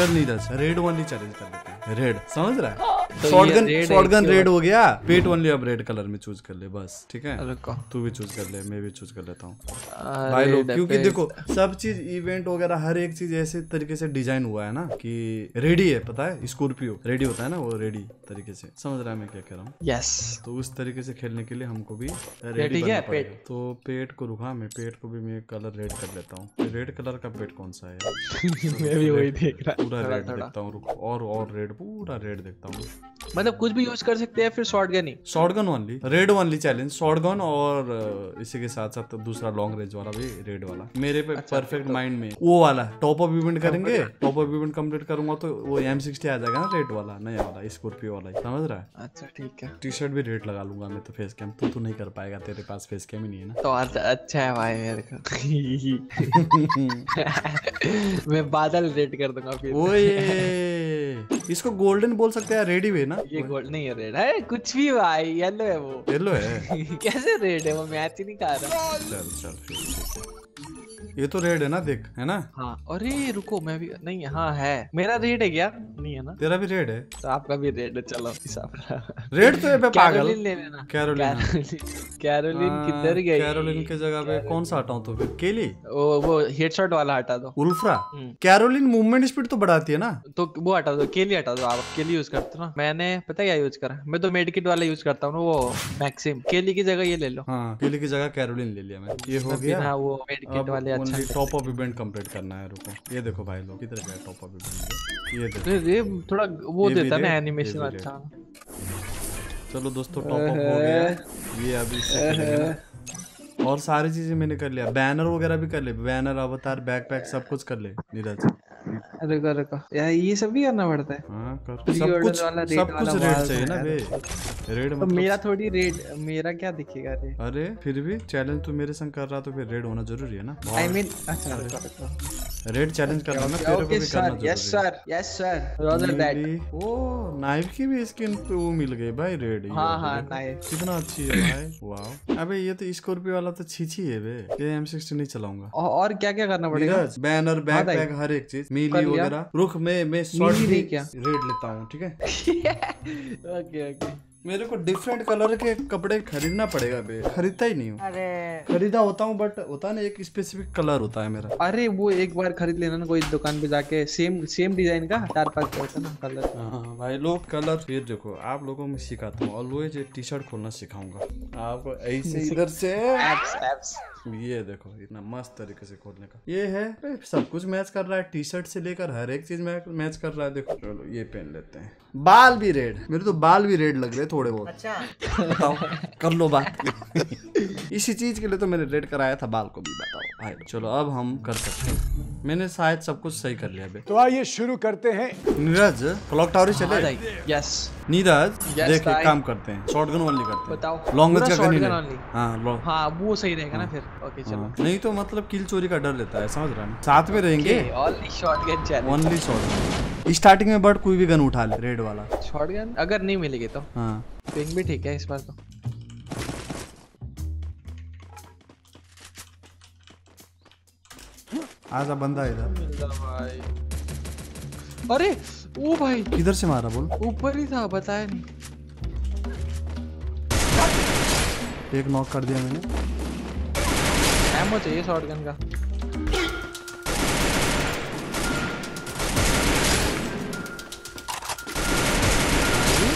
चल नहीं दस रेड ओनली चैलेंज कर लेते हैं। रेड समझ रहा है, शॉटगन रेड हो गया, पेट ओनली अब रेड कलर में चूज कर ले बस। ठीक है तू भी चूज कर ले, मैं भी चूज कर लेता हूँ भाई लोग, क्योंकि देखो सब चीज इवेंट वगैरह हर एक चीज ऐसे तरीके से डिजाइन हुआ है ना कि रेडी है, पता है स्कॉर्पियो रेडी होता है ना, वो रेडी तरीके से, समझ रहा है मैं क्या कह रहा हूँ। यस तो उस तरीके से खेलने के लिए हमको भी रेडी बनना पड़ेगा। तो पेट को रुका, मैं पेट को भी मैं कलर रेड कर लेता हूँ। रेड कलर का पेट कौन सा है? मैं भी वही देख रहा, पूरा रेड देखता हूँ, रुको और रेड, पूरा रेड देखता हूँ। मतलब कुछ भी यूज कर सकते हैं फिर शॉटगन ही, shotgun only, red only challenge, shotgun और इसी के साथ साथ दूसरा लॉन्ग रेंज वाला भी रेड वाला मेरे पे परफेक्ट माइंड में वो वाला टॉप अप इवेंट करेंगे। टॉप अप इवेंट कंप्लीट करूंगा तो वो M60 आ जाएगा ना, रेड वाला नया वाला स्कॉर्पियो वाला, समझ रहा है। अच्छा ठीक है, टी शर्ट भी रेड लगा लूंगा मैं तो। फेस कैम तू नहीं कर पाएगा, तेरे पास फेस कैम ही नहीं है ना। तो अच्छा है भाई मेरे को, मैं बादल रेड कर दूंगा फिर। इसको गोल्डन बोल सकते हैं, रेडी वे ना, ये गोल्ड नहीं है रेड है कुछ भी भाई, येलो है वो, येलो है कैसे रेड है वो, मैच ही नहीं खा रहा। चल चल ये तो रेड है ना, देख है ना। हाँ अरे रुको मैं भी नहीं, हाँ है मेरा रेड है क्या? नहीं है ना, तेरा भी रेड है तो आपका भी रेड है। चलो रेड तो है पे पागल, ले लेना कैरोलिन किधर गई? कैरोलिन के जगह पे कौन सा हटाऊं तो फिर केली, वो हेडशॉट वाला हटा दो, उल्फ्रा। कैरोलिन मूवमेंट स्पीड तो बढ़ाती है ना, तो वो हटा दो, केली हटा दो। आप केली यूज करते हो ना, मैंने पता क्या यूज करा, मैं तो मेडिकिट वाला यूज करता हूँ ना, वो मैक्सिम। केली की जगह ये ले लो। हाँ केली की जगह कैरोलिन ले लिया मैं, ये हो गया वो मेडिकिट वाले। अच्छा टॉप अप इवेंट कंप्लीट करना है, रुको ये देखो भाई लोग किधर गया टॉप अप इवेंट, ये थोड़ा वो देता है ना एनिमेशन। अच्छा चलो दोस्तों टॉप अप हो गया ये अभी से, और सारी चीजें मैंने कर लिया, बैनर वगैरह भी कर ले, बैनर अवतार बैकपैक सब कुछ कर ले नीरज। रुको रुको यार ये सब भी करना पड़ता है। हाँ, कर। सब कुछ रेड चाहिए ना बे, रेड मतलब तो मेरा थोड़ी रेड, मेरा क्या दिखेगा रेड? अरे फिर भी चैलेंज तू मेरे संग कर रहा तो फिर रेड होना जरूरी है ना। आई मीन अच्छा रेड चैलेंज कर रहा ना, तेरे को भी करना जरूरी है। Yes sir yes sir, roger that. ओ नाइफ की भी स्किन तो मिल गई भाई रेड। हां हां नाइफ कितना अच्छी है भाई, वाओ। अबे ये तो स्कॉर्पियो वाला तो छीछी है बे, ये M60 नहीं चलाऊंगा। और क्या क्या करना पड़ेगा? बैनर बैकपैक हर एक चीज मीली वगैरह। रुख मैं शॉर्ट रेड लेता हूँ ठीक है। ओके ओके मेरे को डिफरेंट कलर के कपड़े खरीदना पड़ेगा बे, खरीदता ही नहीं हूँ। अरे खरीदा होता हूँ बट होता ना एक स्पेसिफिक कलर होता है मेरा। अरे वो एक बार खरीद लेना ना कोई दुकान पे जाके, सेम डिजाइन का 4-5 होता ना कलर। हाँ भाई लोग कलर, फिर देखो आप लोगों में सिखाता हूँ ऑलवेज, T-शर्ट खोलना सिखाऊंगा आपको ऐसे इधर से, ये देखो इतना मस्त तरीके से खोलने का। ये है सब कुछ मैच कर रहा है, T-शर्ट से लेकर हर एक चीज मैच कर रहा है। देखो चलो ये पहन लेते हैं। बाल भी रेड, मेरे तो बाल भी रेड लग रहे थोड़े बहुत। अच्छा बताओ कर लो बात इसी चीज के लिए तो मैंने रेड कराया था बाल को भी, बताओ भाई। चलो अब हम कर सकते हैं, मैंने शायद सब कुछ सही कर लिया बे। तो आइए शुरू करते हैं। नीरज क्लॉक टावर चले जाइए। यस नीरज देख एक काम करते हैं, शॉटगन ओनली करते हैं, बताओ लॉन्ग रेंज का नहीं है। हां हां वो सही रहेगा ना फिर। ओके चलो, नहीं तो मतलब किल चोरी का डर रहता है, समझ रहा है। साथ में रहेंगे only shotgun challenge, only shotgun. Starting में बट कोई भी गन उठा ले रेड वाला, शॉटगन अगर नहीं मिलेगी तो। हां पिंग भी ठीक है इस बार तो। आजा बंदा इधर भाई। अरे ओ भाई किधर से मारा बोल? ऊपर ही था, बताया नहीं। एक नॉक कर दिया मैंने। एमो चाहिए शॉटगन का।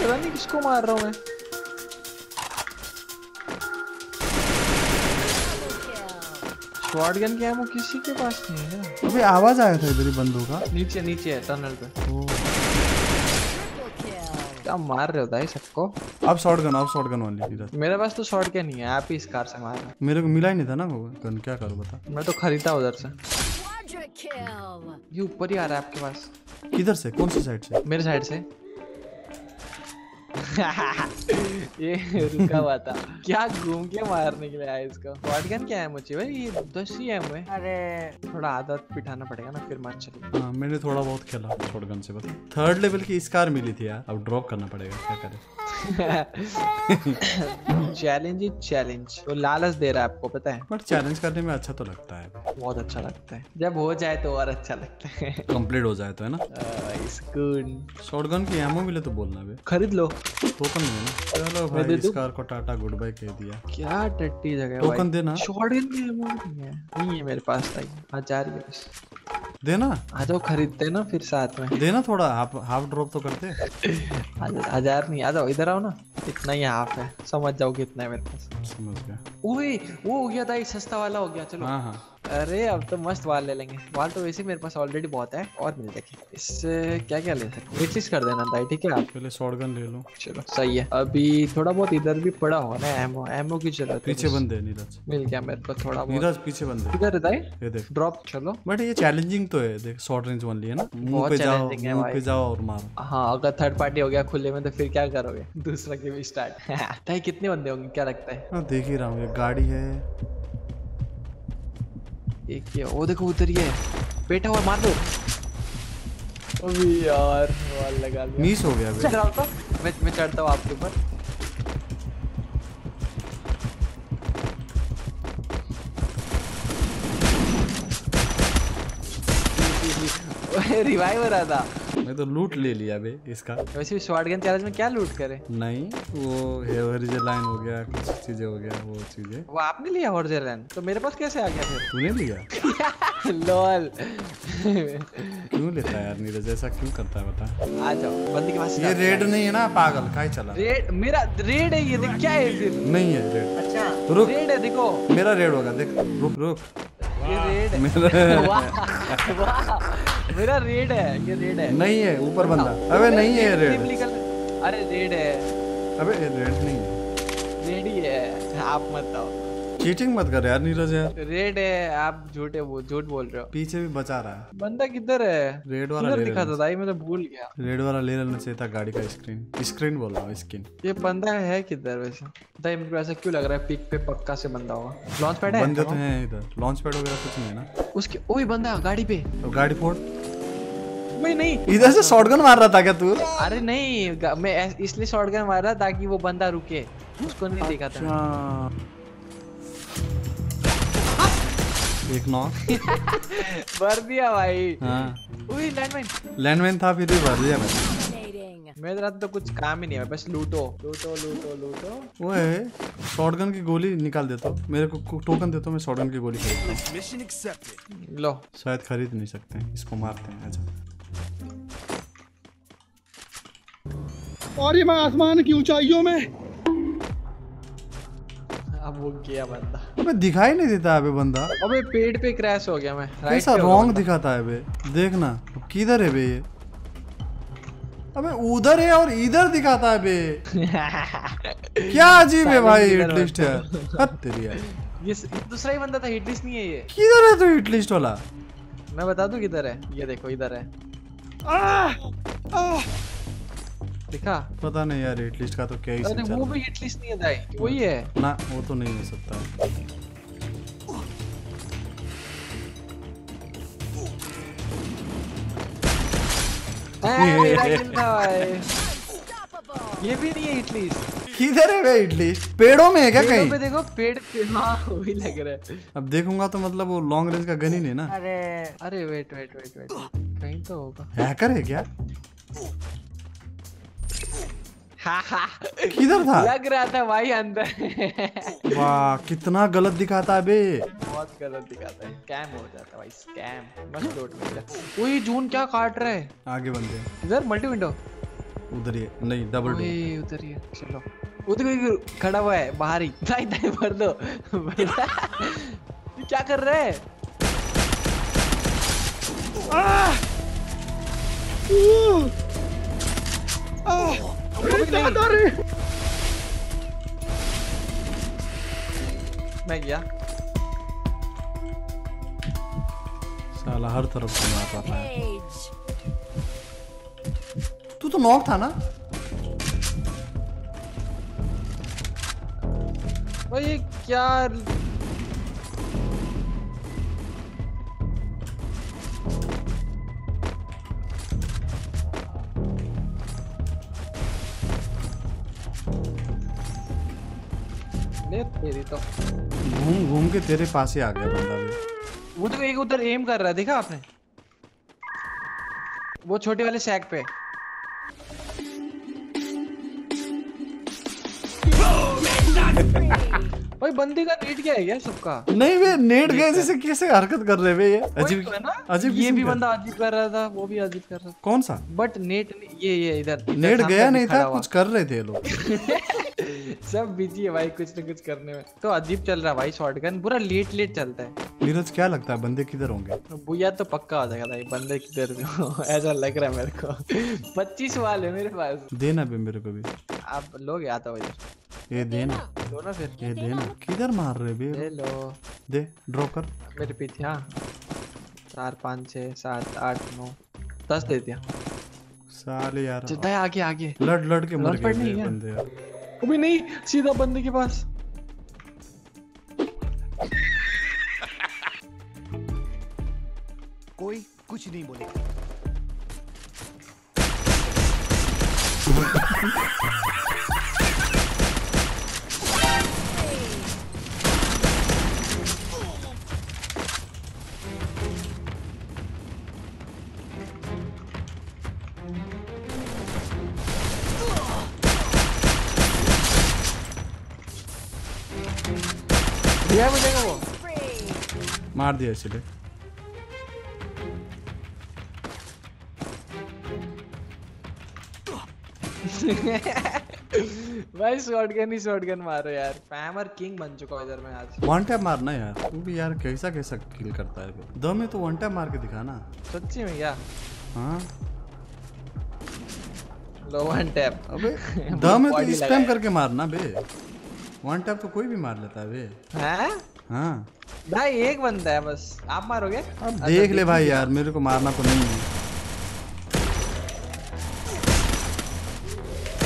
पता नहीं किसको मार रहा हूँ मैं। शॉटगन के एमो किसी के पास नहीं है। अबे आवाज आया था इधर ही बंदों का, नीचे नीचे है टनल पे। क्या मार रहे हो भाई सबको? अब शॉटगन वाली। मेरे पास तो शॉटगन नहीं है, आप ही इस कार से मार रहे हो। मेरे को मिला ही नहीं था ना वो गन, क्या करूं बता? मैं तो खरीदा उधर से। ये ऊपर ही आ रहा है आपके पास। किधर से, कौन सी साइड से? मेरे साइड से ये रुका हुआ था क्या घूम के मारने के लिए आया इसका। शॉटगन क्या है मुझे भाई, ये 10 ही है मुझे। अरे थोड़ा आदत बिठाना पड़ेगा ना फिर मार चले। हाँ मैंने थोड़ा बहुत खेला शॉटगन से, बता। 3rd लेवल की स्कार मिली थी यार, अब ड्रॉप करना पड़ेगा, क्या करें चैलेंज इज चैलेंज, तो लालच दे रहा है आपको, पता है। बट चैलेंज करने में अच्छा तो लगता है, बहुत अच्छा लगता है जब हो जाए तो, और अच्छा लगता है कंप्लीट हो जाए तो, है ना। It's good. शॉटगन की एमो मिले तो बोलना बे, खरीद लो। टोकन है ना। चलो भाई इस कार को टाटा गुड बाय कह दिया। क्या टट्टी जगह है भाई। टोकन देना। शॉटगन की एमो नहीं है मेरे पास भाई। हजार देना। आ जाओ खरीदते ना फिर साथ में। देना थोड़ा, हाफ ड्रॉप तो करते। हजार नहीं, आ जाओ इधर आओ ना, इतना ही हाफ है, समझ जाओ कितना है मेरे पास। समझ गया। ओए वो हो गया था, एक सस्ता वाला हो गया। चलो हाँ। अरे अब तो मस्त वाल ले लेंगे, वाल तो वैसे मेरे पास ऑलरेडी बहुत है। और मिल जाएगी इससे क्या क्या ले सकते, एक चीज कर देना भाई, ठीक है। आप पहले शॉटगन ले लो। चलो सही है। अभी थोड़ा बहुत इधर भी पड़ा हो ना एमओ, एमओ की जरूरत। पीछे बंदे नीरज मिल गया मेरे को थोड़ा बहुत। नीरज पीछे बंदे इधर है, ये देख ड्रॉप। चलो बट ये चैलेंजिंग तो है, देख शॉर्ट रेंज ओनली है ना। मुंह पे जाओ, मुंह पे जाओ और मारो। हां अगर थर्ड पार्टी हो गया खुले में तो फिर क्या करोगे, दूसरा के भी स्टार्ट। भाई कितने बंदे होंगे क्या लगता है? हां देख ही रहा हूं, ये गाड़ी है एक ये, वो देखो उधर ही है बैठा हुआ, मार दो। अबे यार वाल लगा लिया, मिस हो गया। मैं चढ़ता हूँ आपके ऊपर। रिवाइवर आ था, मैं तो लूट ले लिया बे इसका। वैसे भी शॉटगन चैलेंज में क्या लूट करे? नहीं वो हॉरिजॉन्टल लाइन हो गया, कुछ चीजें हो गया, वो चीजें। वो आपने लिया हॉरिजॉन्टल लाइन, तो मेरे पास कैसे आ गया फिर? तूने लिया। लॉल। क्यों लेता है यार नीरज, ऐसा क्यों करता है बता। आ जाओ बंदी के पास। ये रेड नहीं है ना पागल, काहे चला। रेड मेरा रेड है, ये देख क्या है। नहीं है रेड। अच्छा रुक, रेड है देखो, मेरा रेड होगा देख। रुक रुक, ये रेड है। वाह मेरा रेड है, ये रेड है। नहीं है ऊपर बंदा। अबे नहीं है रेड। अरे रेड है। अबे रेड नहीं है, रेड ही है। आप मत आओ, चीटिंग मत कर यार नीरज यार। रेड है, आप झूठ बोल रहे हो। पीछे भी बचा रहा है बंदा। किधर है? रेड वाला दिखा था भाई, मैं तो भूल गया। रेड वाला ले लेना चाहिए था। गाड़ी का स्क्रीन, स्क्रीन बोल रहा हूँ स्क्रीन। ये बंदा है किधर वैसे? भाई मेरे को ऐसा क्यों लग रहा है पिक पे पक्का से बंदा होगा। लॉन्च पैड है, बंदे तो हैं इधर। लॉन्च पैड वगैरह कुछ नहीं है ना उसके। ओए बंदा गाड़ी पे, गाड़ी फोड़। मैं नहीं, इधर से शॉटगन मार रहा था क्या तू? अरे नहीं, मैं इसलिए शॉटगन मार रहा ताकि वो बंदा रुके, उसको नहीं देखा था। एक नॉक भर दिया भाई। हाँ। उई लैंडमैन था, फिर भी भर दिया मैंने। मेरे रात तो कुछ काम ही नहीं है, बस लूटो लूटो लूटो लूटो। वो है शॉटगन की गोली निकाल देता हूँ, मेरे को टोकन देता हूँ, मैं शॉटगन की गोली खरीदता हूँ। लो शायद खरीद नहीं सकते, इसको मारते हैं। अच्छा और ये मैं आसमान की ऊंचाइयों में। अब वो गया बंदा, अबे दिखाई नहीं देता है बंदा। अबे पेड़ पे क्रैश हो गया मैं। कैसा रॉन्ग दिखाता है बे, देखना किधर है बे ये। अबे उधर है और इधर दिखाता है बे। क्या अजीब है भाई हिटलिस्ट है। ये दूसरा ही बंदा था, हिटलिस्ट नहीं है ये। किधर है तू हिटलिस्ट वाला? मैं बता दूं किधर है, ये देखो इधर है। दिखा? पता नहीं यार, हिटलिस्ट का तो क्या ही। अरे वो भी हिटलिस्ट नहीं है भाई, वही है ना। वो तो नहीं हो सकता। ये भी नहीं है हिटलिस्ट। किधर है भाई हिटलिस्ट? पेड़ों में है क्या कहीं? पे देखो पेड़ पे। हाँ वही लग रहा है। अब देखूंगा तो मतलब वो लॉन्ग रेंज का गन ही नहीं ना। अरे अरे वेट वेट वेट वेट, कहीं तो होगा। हैकर है क्या? किधर था? लग रहा था भाई अंदर। वाह कितना गलत दिखाता है बे, बहुत गलत दिखाता है। स्कैम हो जाता भाई, स्कैम। मस्त लूट मिला। वही जून क्या काट रहा है आगे बंदे। इधर मल्टी विंडो उधर ही नहीं, डबल डोर उधर ही। चलो उधर खड़ा हुआ है बाहर ही। दाई दाई भर दो। क्या कर रहा है? मैं गया साला, हर तरफ से मार रहा है। तू तो नॉक था ना भाई। क्या ले तेरी तो। घूम घूम के तेरे पास ही आ गया बंदा भी। वो तो एक उधर एम कर रहा है, देखा आपने? वो छोटे वाले सैक पे। भाई बंदी का नेट क्या है यार सबका? नहीं वे नेट गए जैसे कैसे हरकत कर रहे वे ये अजीब है ना। अजीब ये भी बंदा अजीब कर रहा था, वो भी अजीब कर रहा था। कौन सा? बट नेट ये इधर नेट गया नहीं था, कुछ कर रहे थे लोग। सब बिजी है भाई कुछ न कुछ करने में। तो अजीब चल रहा है भाई शॉटगन, पूरा लेट लेट चलता है। नीरज क्या लगता है बंदे किधर होंगे? बुया तो पक्का आ जाएगा भाई बंदे किधर हो, ऐसा लग रहा है मेरे को। 25 वाले मेरे पास देना भी, मेरे को भी आप लोग आता हो ये देना दोनों फिर ये देना। किधर मार रहे बे? हेलो दे ड्रॉ कर मेरे पीछे। हाँ 4 5 6 7 8 9 10 दे दिया साले यार। जितना आगे आगे लड़ लड़ के मर गए बंदे यार। अभी नहीं सीधा बंदे के पास। कोई कुछ नहीं बोलेगा। वो मार दिया इसलिए। भाई शॉटगन ही शॉटगन मारो यार। पैमर किंग बन चुका हूं इधर मैं आज। वन टैप मारना यार तू भी यार, कैसा कैसा किल करता है दो में। तो वन टैप मार के दिखाना सच्ची में क्या? हाँ लो वन टैप। अबे दो में तो स्पैम करके मारना बे। वन टैप तो कोई भी मार लेता है बे। है? हाँ भाई एक बंदा है बस। आप मारोगे अब देख ले भाई यार, मेरे को मारना तो नहीं है।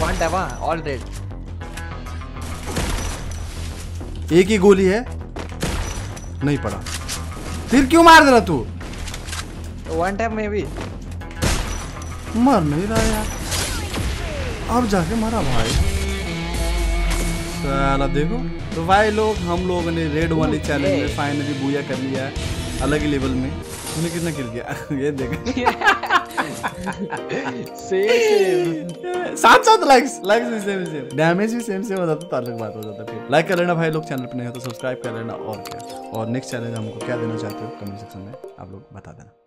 One tap all red. एक ही गोली है नहीं पड़ा, फिर क्यों मार दे रहा तू? वन टैप में भी मर नहीं रहा यार। अब जाके मारा भाई साला देखो। तो भाई लोग हम लोगों ने रेड वाली चैलेंज में फाइनली बुया कर लिया है अलग ही लेवल में। तूने कितना किल किया ये देखो। सेम 7 लाइक्स भी सेम, डैमेज भी सेम हो जाता तो अलग बात हो जाता। फिर लाइक कर लेना भाई लोग, चैनल पर नहीं हो तो सब्सक्राइब कर लेना। और नेक्स्ट चैलेंज हमको क्या देना चाहते हो कमेंट सेक्शन में आप लोग बता देना।